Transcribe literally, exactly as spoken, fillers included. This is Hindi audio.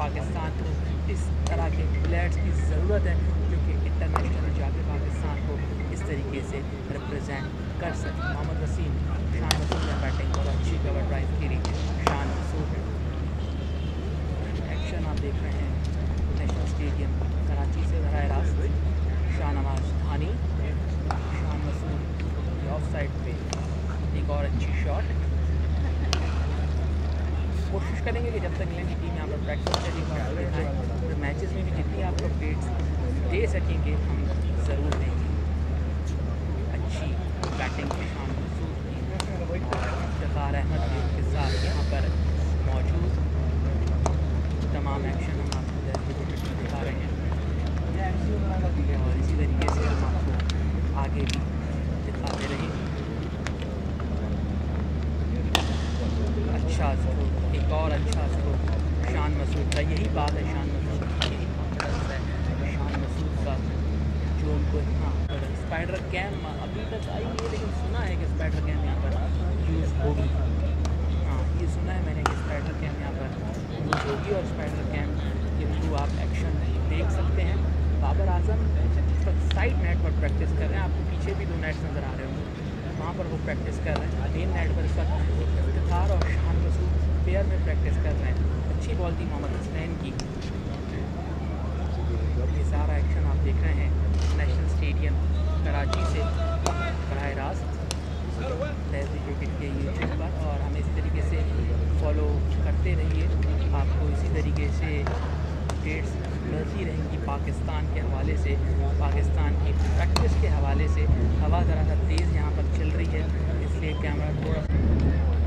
पाकिस्तान को इस तरह के प्लेयर्स की ज़रूरत है जो कि इंटरनेशनल जाके पाकिस्तान को इस तरीके से रिप्रेजेंट कर सकें। मोहम्मद वसीम, शान मसूद ने बैटिंग और अच्छी कवर ड्राइव की रही। शान मसूद एक्शन आप देख रहे हैं नेशनल स्टेडियम कराची से बराह रास्त। शान धानी, शान मसूद ऑफ साइड पे एक और अच्छी शॉट। कोशिश करेंगे कि जब तक इंग्लैंड की टीम यहाँ पर प्रैक्टिस करेगी दिखाएँ तो मैचेस में भी जितनी आप अपडेट्स दे सकेंगे हम ज़रूर देंगे। अच्छी बैटिंग के शान मसूद की, जकार अहमद के साथ यहाँ पर मौजूद। तमाम एक्शन हम आपको जैसे दिखा रहे हैं और इसी तरीके से हम आपको आगे भी दिखाते रहेंगे। अच्छा स्कोर, एक और अच्छा स्कोर शान मसूद का। यही बात है शान मसूद की, यही कॉन्फिडेंस है शान मसूद का जो उनको यहाँ पर स्पाइडर कैम अभी तक आई है, लेकिन सुना है कि स्पाइडर कैम यहाँ पर यूज़ होगी। हाँ, ये सुना है मैंने कि स्पाइडर कैम यहाँ पर यूज़ होगी और स्पाइडर कैम के थ्रू आप एक्शन देख सकते हैं। बाबर आजम साइड नेट पर प्रैक्टिस कर रहे हैं, आपको पीछे भी दो नेट्स नज़र आ रहे होंगे, वहाँ पर वो प्रैक्टिस कर रहे हैं। अधीन नेट पर इस वक्त इफ्तिखार और शान मसूद पेयर में प्रैक्टिस कर रहे हैं। अच्छी बॉल थी मोहम्मद हुसैन की। ये सारा एक्शन आप देख रहे हैं नेशनल स्टेडियम कराची से बराह रास्त लहजी क्रिकेट के यूट्यूब पर, और हमें इस तरीके से फॉलो करते रहिए। आपको इसी तरीके से अपडेट्स मिलती रहेंगी पाकिस्तान के हवाले से, पाकिस्तान की प्रैक्टिस के हवाले से। हवा ज़रा सा तेज़ यहाँ पर चल रही है इसलिए कैमरा थोड़ा